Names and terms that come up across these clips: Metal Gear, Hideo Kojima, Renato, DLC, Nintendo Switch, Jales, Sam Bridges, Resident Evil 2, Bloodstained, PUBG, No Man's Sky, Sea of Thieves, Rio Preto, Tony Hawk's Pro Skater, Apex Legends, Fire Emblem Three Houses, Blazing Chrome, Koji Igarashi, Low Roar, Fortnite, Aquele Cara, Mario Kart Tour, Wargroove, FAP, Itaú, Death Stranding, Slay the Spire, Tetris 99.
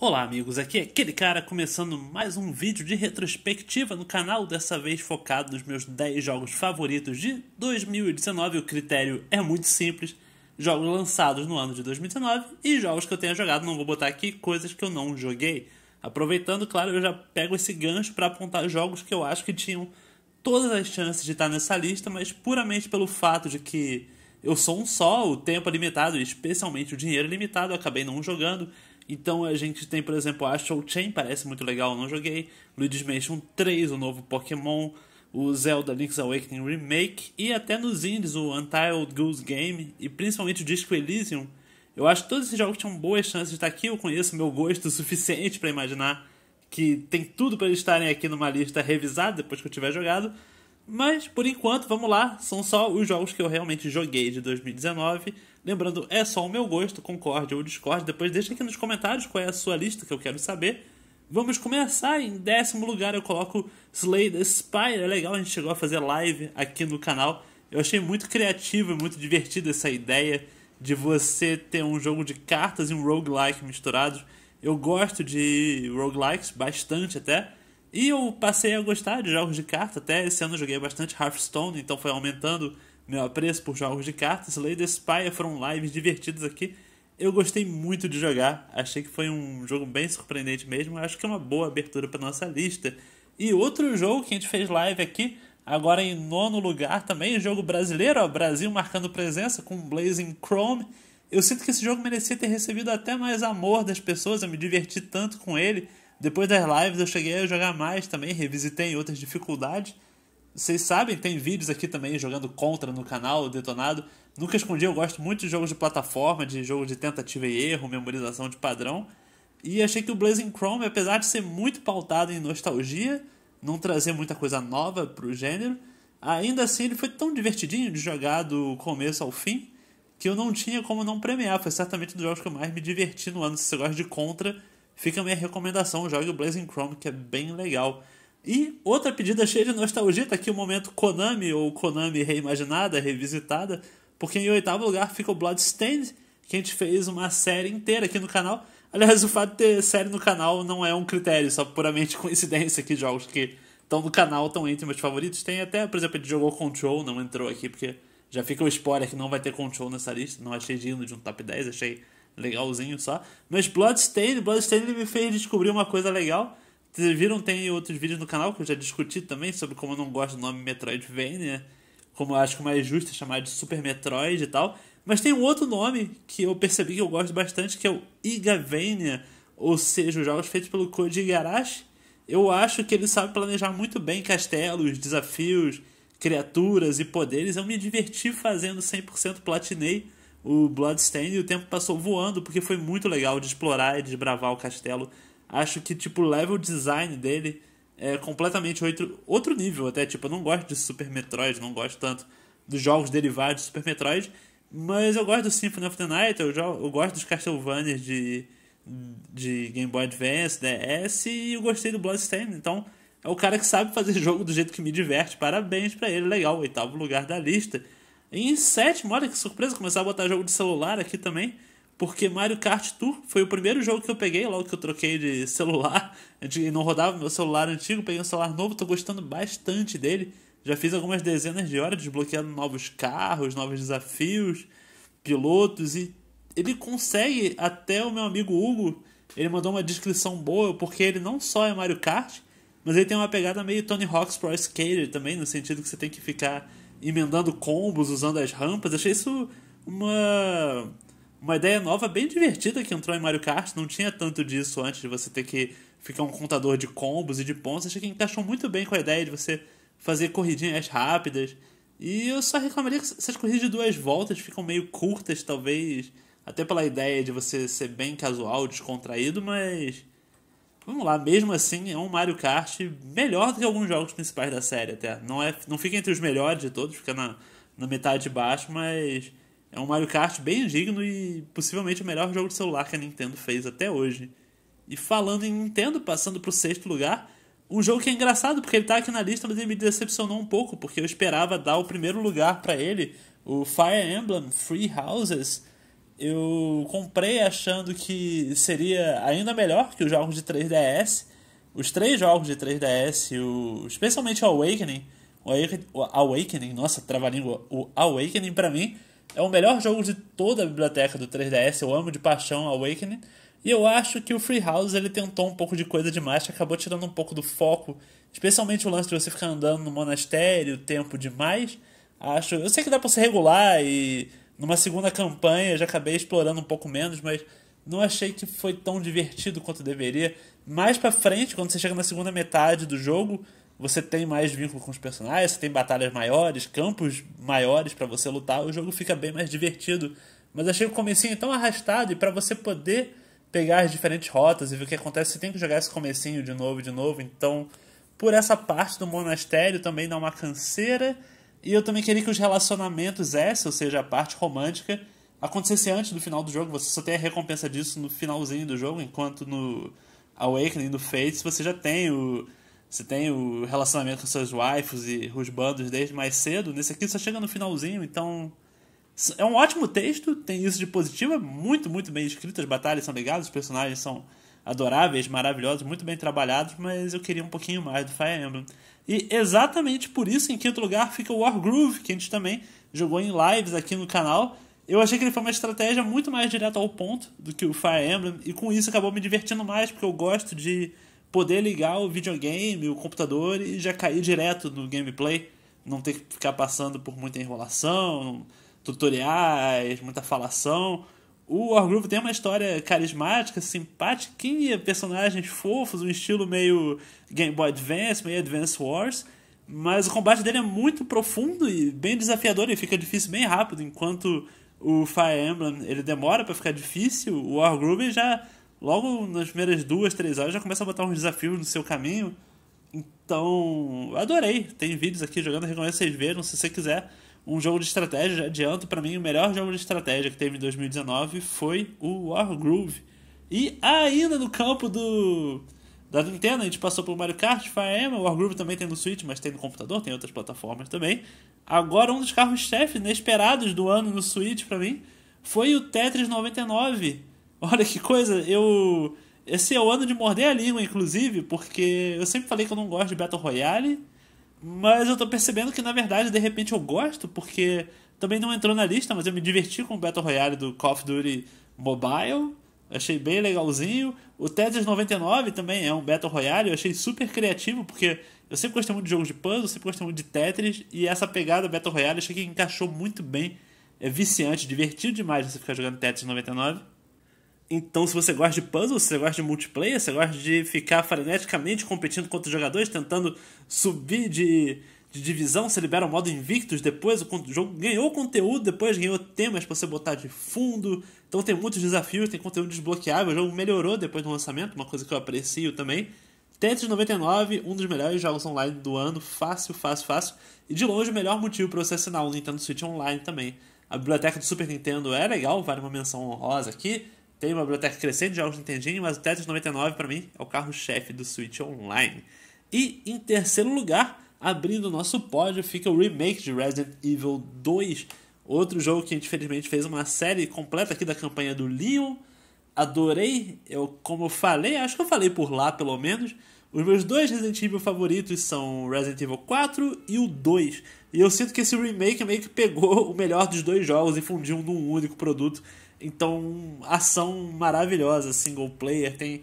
Olá amigos, aqui é Aquele Cara começando mais um vídeo de retrospectiva no canal, dessa vez focado nos meus 10 jogos favoritos de 2019. O critério é muito simples, jogos lançados no ano de 2019 e jogos que eu tenha jogado. Não vou botar aqui coisas que eu não joguei. Aproveitando, claro, eu já pego esse gancho para apontar jogos que eu acho que tinham todas as chances de estar nessa lista, mas puramente pelo fato de que eu sou um só, o tempo é limitado e especialmente o dinheiro é limitado, eu acabei não jogando. Então a gente tem, por exemplo, a Astral Chain, parece muito legal, não joguei. Luigi's Mansion 3, o novo Pokémon, o Zelda Link's Awakening Remake e até nos indies, o Untitled Goose Game e principalmente o Disco Elysium. Eu acho que todos esses jogos tinham boas chances de estar aqui, eu conheço meu gosto o suficiente para imaginar que tem tudo para eles estarem aqui numa lista revisada depois que eu tiver jogado. Mas, por enquanto, vamos lá, são só os jogos que eu realmente joguei de 2019. Lembrando, é só o meu gosto, concorde ou discorde. Depois deixa aqui nos comentários qual é a sua lista, que eu quero saber. Vamos começar. Em décimo lugar eu coloco Slay the Spire. É legal, a gente chegou a fazer live aqui no canal. Eu achei muito criativo e muito divertido essa ideia de você ter um jogo de cartas e um roguelike misturados. Eu gosto de roguelikes, bastante até. E eu passei a gostar de jogos de carta, até esse ano eu joguei bastante Hearthstone, então foi aumentando meu apreço por jogos de cartas. Slay the Spire foram lives divertidas aqui, eu gostei muito de jogar, achei que foi um jogo bem surpreendente mesmo, acho que é uma boa abertura para nossa lista. E outro jogo que a gente fez live aqui, agora em nono lugar também, jogo brasileiro, ó, Brasil marcando presença com Blazing Chrome. Eu sinto que esse jogo merecia ter recebido até mais amor das pessoas, eu me diverti tanto com ele. Depois das lives eu cheguei a jogar mais também, revisitei em outras dificuldades. Vocês sabem, tem vídeos aqui também jogando Contra no canal, detonado. Nunca escondi, eu gosto muito de jogos de plataforma, de jogos de tentativa e erro, memorização de padrão. E achei que o Blazing Chrome, apesar de ser muito pautado em nostalgia, não trazer muita coisa nova para o gênero, ainda assim ele foi tão divertidinho de jogar do começo ao fim, que eu não tinha como não premiar. Foi certamente um dos jogos que eu mais me diverti no ano. Se você gosta de Contra, fica a minha recomendação, jogue o Blazing Chrome, que é bem legal. E outra pedida cheia de nostalgia, tá aqui o momento Konami, ou Konami reimaginada, revisitada, porque em oitavo lugar fica o Bloodstained, que a gente fez uma série inteira aqui no canal. Aliás, o fato de ter série no canal não é um critério, só puramente coincidência que jogos que estão no canal estão entre meus favoritos. Tem até, por exemplo, a gente jogou Control, não entrou aqui, porque já fica o spoiler que não vai ter Control nessa lista, não achei digno de um top 10, achei legalzinho só. Mas Bloodstained me fez descobrir uma coisa legal. Vocês viram, tem outros vídeos no canal que eu já discuti também sobre como eu não gosto do nome Metroidvania, como eu acho que o mais justo é chamar de Super Metroid e tal. Mas tem um outro nome que eu percebi que eu gosto bastante, que é o Igavania, ou seja, os jogos feitos pelo Koji Igarashi. Eu acho que ele sabe planejar muito bem castelos, desafios, criaturas e poderes. Eu me diverti fazendo 100%, platinei o Bloodstained e o tempo passou voando, porque foi muito legal de explorar e desbravar o castelo. Acho que tipo o level design dele é completamente outro nível até. Tipo, eu não gosto de Super Metroid, não gosto tanto dos jogos derivados de Super Metroid, mas eu gosto do Symphony of the Night, eu gosto dos Castlevania de Game Boy Advance, DS, e eu gostei do Bloodstained. Então é o cara que sabe fazer jogo do jeito que me diverte, parabéns pra ele, legal, oitavo lugar da lista. Em sétimo, olha que surpresa, começar a botar jogo de celular aqui também, porque Mario Kart Tour foi o primeiro jogo que eu peguei logo que eu troquei de celular. Não rodava meu celular antigo, peguei um celular novo, tô gostando bastante dele. Já fiz algumas dezenas de horas desbloqueando novos carros, novos desafios, pilotos, e ele consegue, até o meu amigo Hugo, ele mandou uma descrição boa, porque ele não só é Mario Kart, mas ele tem uma pegada meio Tony Hawk's Pro Skater também, no sentido que você tem que ficar emendando combos, usando as rampas. Achei isso uma ideia nova, bem divertida, que entrou em Mario Kart. Não tinha tanto disso antes, de você ter que ficar um contador de combos e de pontos. Achei que encaixou muito bem com a ideia de você fazer corridinhas rápidas. E eu só reclamaria que essas corridas de 2 voltas ficam meio curtas, talvez, até pela ideia de você ser bem casual, descontraído, mas vamos lá, mesmo assim é um Mario Kart melhor do que alguns jogos principais da série até. Não fica entre os melhores de todos, fica na metade de baixo, mas é um Mario Kart bem digno e possivelmente o melhor jogo de celular que a Nintendo fez até hoje. E falando em Nintendo, passando pro sexto lugar, um jogo que é engraçado porque ele tá aqui na lista, mas ele me decepcionou um pouco, porque eu esperava dar o primeiro lugar para ele, o Fire Emblem Three Houses. eu comprei achando que seria ainda melhor que os jogos de 3DS. Os três jogos de 3DS, especialmente o Awakening. O Awakening, nossa, trava-língua. O Awakening, pra mim, é o melhor jogo de toda a biblioteca do 3DS. Eu amo de paixão o Awakening. E eu acho que o Three Houses, ele tentou um pouco de coisa demais, que acabou tirando um pouco do foco. Especialmente o lance de você ficar andando no monastério, tempo demais. Acho, eu sei que dá pra se regular e numa segunda campanha eu já acabei explorando um pouco menos, mas não achei que foi tão divertido quanto deveria. Mais pra frente, quando você chega na segunda metade do jogo, você tem mais vínculo com os personagens, você tem batalhas maiores, campos maiores pra você lutar, o jogo fica bem mais divertido. Mas achei o comecinho tão arrastado, e pra você poder pegar as diferentes rotas e ver o que acontece, você tem que jogar esse comecinho de novo, então por essa parte do monastério também dá uma canseira. E eu também queria que os relacionamentos ou seja, a parte romântica, acontecesse antes do final do jogo. Você só tem a recompensa disso no finalzinho do jogo, enquanto no Awakening, do Fates, você já tem o relacionamento com seus waifus e os bandos desde mais cedo. Nesse aqui só chega no finalzinho, então é um ótimo texto, tem isso de positivo, é muito, muito bem escrito, as batalhas são legais, os personagens são adoráveis, maravilhosos, muito bem trabalhados, mas eu queria um pouquinho mais do Fire Emblem. E exatamente por isso, em quinto lugar, fica o Wargroove, que a gente também jogou em lives aqui no canal. Eu achei que ele foi uma estratégia muito mais direta ao ponto do que o Fire Emblem, e com isso acabou me divertindo mais, porque eu gosto de poder ligar o videogame, o computador, e já cair direto no gameplay, não ter que ficar passando por muita enrolação, tutoriais, muita falação. O Wargroove tem uma história carismática, simpatiquinha, personagens fofos, um estilo meio Game Boy Advance, meio Advance Wars, mas o combate dele é muito profundo e bem desafiador, e fica difícil bem rápido, enquanto o Fire Emblem ele demora para ficar difícil. O Wargroove já, logo nas primeiras 2-3 horas, já começa a botar uns desafios no seu caminho. Então, adorei, tem vídeos aqui jogando, recomendo vocês vejam, se você quiser um jogo de estratégia, já adianto, pra mim o melhor jogo de estratégia que teve em 2019 foi o Wargroove. E ainda no campo da Nintendo, a gente passou por Mario Kart, Fire Emblem, o Wargroove também tem no Switch, mas tem no computador, tem outras plataformas também. Agora um dos carros-chefe inesperados do ano no Switch pra mim foi o Tetris 99. Olha que coisa, esse é o ano de morder a língua, inclusive, porque eu sempre falei que eu não gosto de Battle Royale, mas eu tô percebendo que, na verdade, de repente eu gosto, porque também não entrou na lista, mas eu me diverti com o Battle Royale do Call of Duty Mobile, achei bem legalzinho. O Tetris 99 também é um Battle Royale, eu achei super criativo, porque eu sempre gostei muito de jogos de puzzle, sempre gostei muito de Tetris, e essa pegada Battle Royale eu achei que encaixou muito bem, é viciante, divertido demais você ficar jogando Tetris 99. Então, se você gosta de puzzle, se você gosta de multiplayer, se você gosta de ficar freneticamente competindo contra os jogadores, tentando subir de divisão, você libera o modo Invictus, depois o jogo ganhou conteúdo, depois ganhou temas pra você botar de fundo. Então tem muitos desafios, tem conteúdo desbloqueável, o jogo melhorou depois do lançamento, uma coisa que eu aprecio também. Tetris 99, um dos melhores jogos online do ano, fácil, fácil, fácil. E de longe o melhor motivo pra você assinar o Nintendo Switch Online também. A biblioteca do Super Nintendo é legal, vale uma menção honrosa aqui. Tem uma biblioteca crescente de jogos de Nintendinho, mas o Tetris 99, pra mim, é o carro-chefe do Switch Online. E, em terceiro lugar, abrindo o nosso pódio, fica o remake de Resident Evil 2. Outro jogo que a gente, infelizmente, fez uma série completa aqui da campanha do Leon. Adorei, como eu falei, acho que eu falei por lá, pelo menos. Os meus dois Resident Evil favoritos são o Resident Evil 4 e o 2. E eu sinto que esse remake meio que pegou o melhor dos dois jogos e fundiu num único produto. Então, ação maravilhosa, single player, tem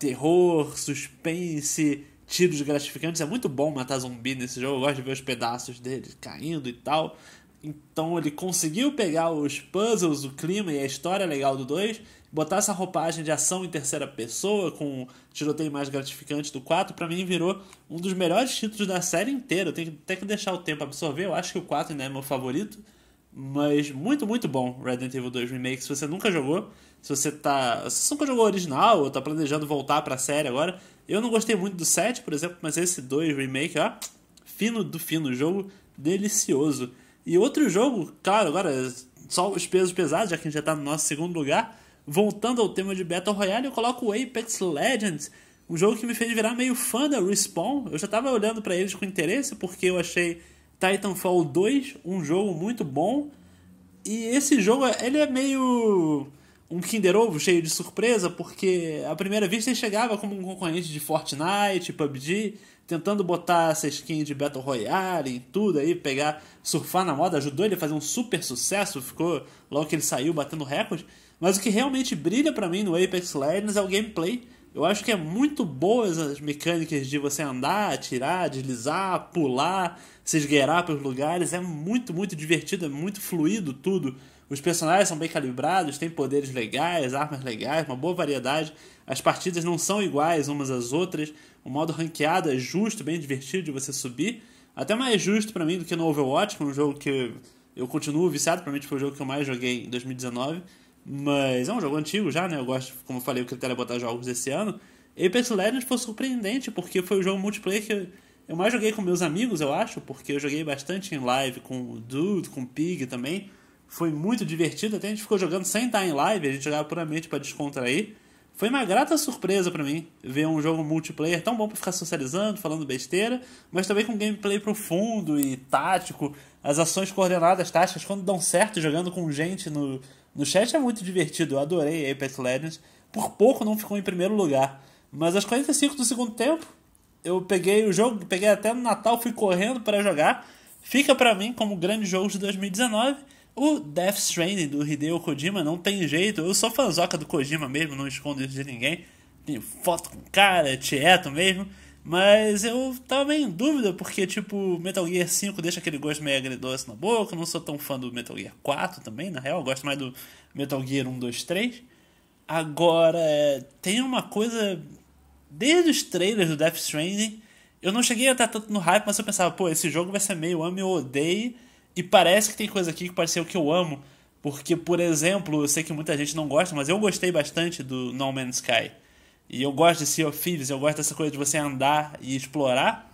terror, suspense, tiros gratificantes. É muito bom matar zumbi nesse jogo, eu gosto de ver os pedaços dele caindo e tal. Então ele conseguiu pegar os puzzles, o clima e a história legal do 2, botar essa roupagem de ação em terceira pessoa, com tiroteio mais gratificante do 4, pra mim virou um dos melhores títulos da série inteira. Eu tenho até que deixar o tempo absorver, eu acho que o 4 ainda é meu favorito. Mas muito, muito bom Resident Evil 2 Remake. Se você nunca jogou, se você nunca jogou o original ou tá planejando voltar pra série agora, eu não gostei muito do 7, por exemplo, mas esse 2 Remake, ó, fino do fino, jogo delicioso. E outro jogo, claro, agora só os pesos pesados, já que a gente já tá no nosso segundo lugar, voltando ao tema de Battle Royale, eu coloco o Apex Legends, um jogo que me fez virar meio fã da Respawn. Eu já tava olhando pra eles com interesse, porque eu achei Titanfall 2 um jogo muito bom, E esse jogo, ele é meio um Kinder Ovo cheio de surpresa, porque à primeira vista ele chegava como um concorrente de Fortnite, PUBG, tentando botar essa skin de Battle Royale em tudo aí, pegar, surfar na moda, ajudou ele a fazer um super sucesso, ficou logo que ele saiu batendo recorde. Mas o que realmente brilha pra mim no Apex Legends é o gameplay. Eu acho que é muito boas as mecânicas de você andar, atirar, deslizar, pular, se esgueirar pelos lugares. É muito, muito divertido, é muito fluido tudo. Os personagens são bem calibrados, tem poderes legais, armas legais, uma boa variedade. As partidas não são iguais umas às outras. O modo ranqueado é justo, bem divertido de você subir. Até mais justo pra mim do que no Overwatch, que é um jogo que eu continuo viciado. Pra mim foi o jogo que eu mais joguei em 2019. Mas é um jogo antigo já, né? Eu gosto, como eu falei, o critério é botar jogos esse ano. Apex Legends foi surpreendente, porque foi o jogo multiplayer que eu mais joguei com meus amigos, eu acho. Porque eu joguei bastante em live com o Dude, com o Pig também. Foi muito divertido, até a gente ficou jogando sem estar em live. A gente jogava puramente pra descontrair. Foi uma grata surpresa pra mim ver um jogo multiplayer tão bom pra ficar socializando, falando besteira, mas também com gameplay profundo e tático. As ações coordenadas táticas, quando dão certo, jogando com gente no chat é muito divertido. Eu adorei Apex Legends. Por pouco não ficou em primeiro lugar. Mas aos 45 do segundo tempo, eu peguei o jogo, peguei até no Natal, fui correndo pra jogar. Fica pra mim como grande jogo de 2019. O Death Stranding do Hideo Kojima, não tem jeito. Eu sou fanzoca do Kojima mesmo, não escondo isso de ninguém. Tenho foto com cara, tieto mesmo. Mas eu tava meio em dúvida, porque tipo, Metal Gear 5 deixa aquele gosto meio agridoce na boca. Eu não sou tão fã do Metal Gear 4 também, na real. Eu gosto mais do Metal Gear 1, 2, 3. Agora, tem uma coisa... Desde os trailers do Death Stranding, eu não cheguei a estar tanto no hype, mas eu pensava, pô, esse jogo vai ser meio ame ou odeio. E parece que tem coisa aqui que pode ser o que eu amo. Porque, por exemplo, eu sei que muita gente não gosta, mas eu gostei bastante do No Man's Sky. E eu gosto de Sea of Thieves, eu gosto dessa coisa de você andar e explorar.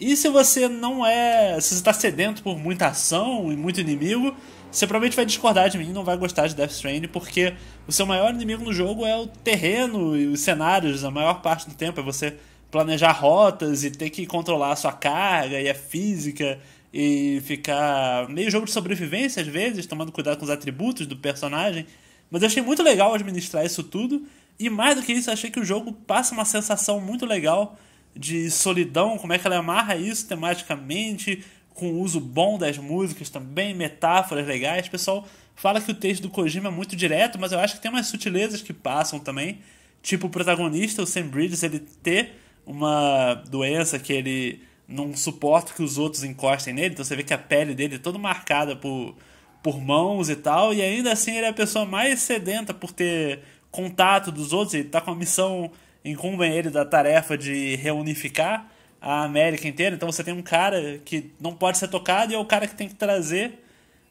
E se você não é... Se você está sedento por muita ação e muito inimigo, você provavelmente vai discordar de mim e não vai gostar de Death Stranding, porque o seu maior inimigo no jogo é o terreno e os cenários. A maior parte do tempo é você planejar rotas e ter que controlar a sua carga e a física... E ficar meio jogo de sobrevivência às vezes, tomando cuidado com os atributos do personagem. Mas eu achei muito legal administrar isso tudo. E mais do que isso, eu achei que o jogo passa uma sensação muito legal de solidão. Como é que ela amarra isso tematicamente, com o uso bom das músicas também, metáforas legais. O pessoal fala que o texto do Kojima é muito direto, mas eu acho que tem umas sutilezas que passam também. Tipo o protagonista, o Sam Bridges, ele ter uma doença que ele... não suporta que os outros encostem nele, então você vê que a pele dele é toda marcada por mãos e tal, e ainda assim ele é a pessoa mais sedenta por ter contato dos outros. Ele tá com a missão, incumbem ele da tarefa de reunificar a América inteira, então você tem um cara que não pode ser tocado e é o cara que tem que trazer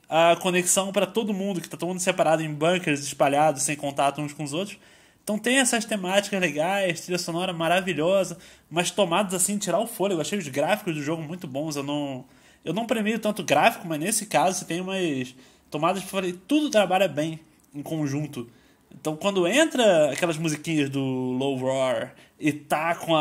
a conexão para todo mundo, que tá todo mundo separado em bunkers, espalhados, sem contato uns com os outros. Então tem essas temáticas legais, trilha sonora maravilhosa, mas tomadas assim, tirar o fôlego. Eu achei os gráficos do jogo muito bons, eu não premio tanto gráfico, mas nesse caso você tem umas tomadas que eu falei, tudo trabalha bem em conjunto. Então quando entra aquelas musiquinhas do Low Roar e tá com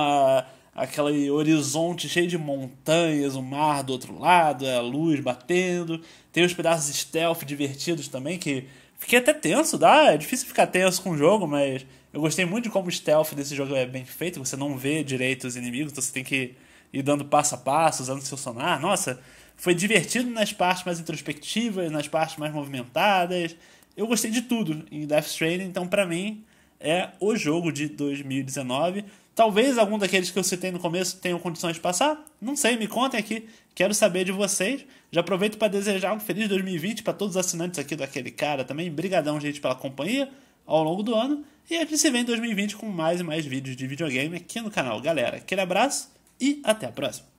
aquele horizonte cheio de montanhas, o mar do outro lado, a luz batendo, tem os pedaços stealth divertidos também que... Fiquei até tenso, dá? É difícil ficar tenso com o jogo, mas eu gostei muito de como o stealth desse jogo é bem feito. Você não vê direito os inimigos, então você tem que ir dando passo a passo, usando seu sonar. Nossa, foi divertido nas partes mais introspectivas, nas partes mais movimentadas. Eu gostei de tudo em Death Stranding, então pra mim é o jogo de 2019. Talvez algum daqueles que eu citei no começo tenham condições de passar. Não sei, me contem aqui. Quero saber de vocês. Já aproveito para desejar um feliz 2020 para todos os assinantes aqui do Aquele Cara também. Brigadão, gente, pela companhia ao longo do ano. E a gente se vê em 2020 com mais e mais vídeos de videogame aqui no canal. Galera, aquele abraço e até a próxima.